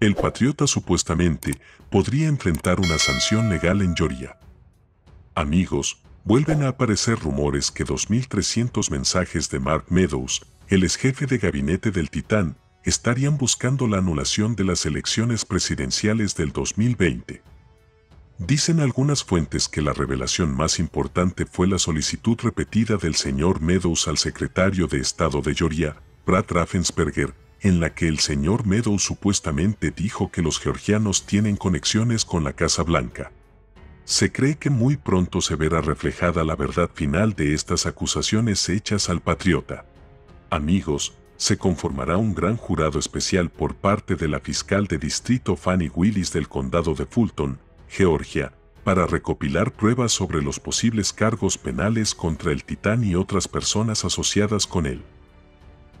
El patriota supuestamente podría enfrentar una sanción legal en Georgia. Amigos, vuelven a aparecer rumores que 2.300 mensajes de Mark Meadows, el exjefe de gabinete del Titán, estarían buscando la anulación de las elecciones presidenciales del 2020. Dicen algunas fuentes que la revelación más importante fue la solicitud repetida del señor Meadows al secretario de Estado de Georgia, Brad Raffensperger, en la que el señor Meadows supuestamente dijo que los georgianos tienen conexiones con la Casa Blanca. Se cree que muy pronto se verá reflejada la verdad final de estas acusaciones hechas al patriota. Amigos, se conformará un gran jurado especial por parte de la fiscal de distrito Fanny Willis del condado de Fulton, Georgia, para recopilar pruebas sobre los posibles cargos penales contra el Titán y otras personas asociadas con él.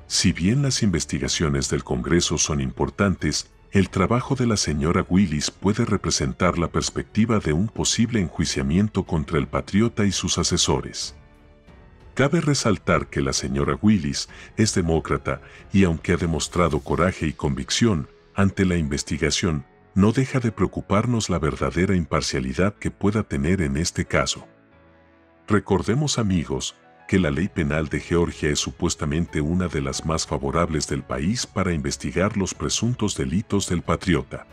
Si bien las investigaciones del Congreso son importantes, el trabajo de la señora Willis puede representar la perspectiva de un posible enjuiciamiento contra el patriota y sus asesores. Cabe resaltar que la señora Willis es demócrata y aunque ha demostrado coraje y convicción ante la investigación, no deja de preocuparnos la verdadera imparcialidad que pueda tener en este caso. Recordemos, amigos, que la ley penal de Georgia es supuestamente una de las más favorables del país para investigar los presuntos delitos del patriota.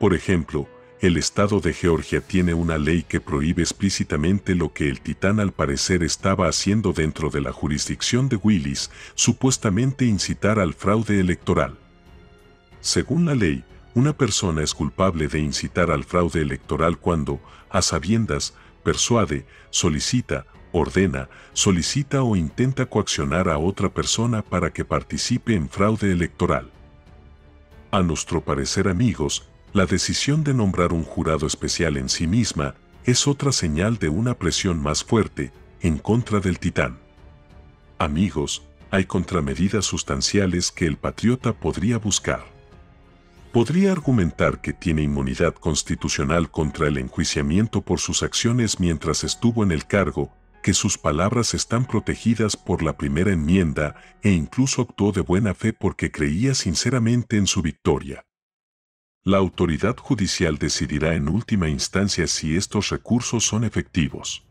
Por ejemplo, el estado de Georgia tiene una ley que prohíbe explícitamente lo que el Titán al parecer estaba haciendo dentro de la jurisdicción de Willis, supuestamente incitar al fraude electoral. Según la ley, una persona es culpable de incitar al fraude electoral cuando, a sabiendas, persuade, solicita, ordena, solicita o intenta coaccionar a otra persona para que participe en fraude electoral. A nuestro parecer, amigos, la decisión de nombrar un jurado especial en sí misma es otra señal de una presión más fuerte en contra del Titán. Amigos, hay contramedidas sustanciales que el patriota podría buscar. Podría argumentar que tiene inmunidad constitucional contra el enjuiciamiento por sus acciones mientras estuvo en el cargo, que sus palabras están protegidas por la primera enmienda e incluso actuó de buena fe porque creía sinceramente en su victoria. La autoridad judicial decidirá en última instancia si estos recursos son efectivos.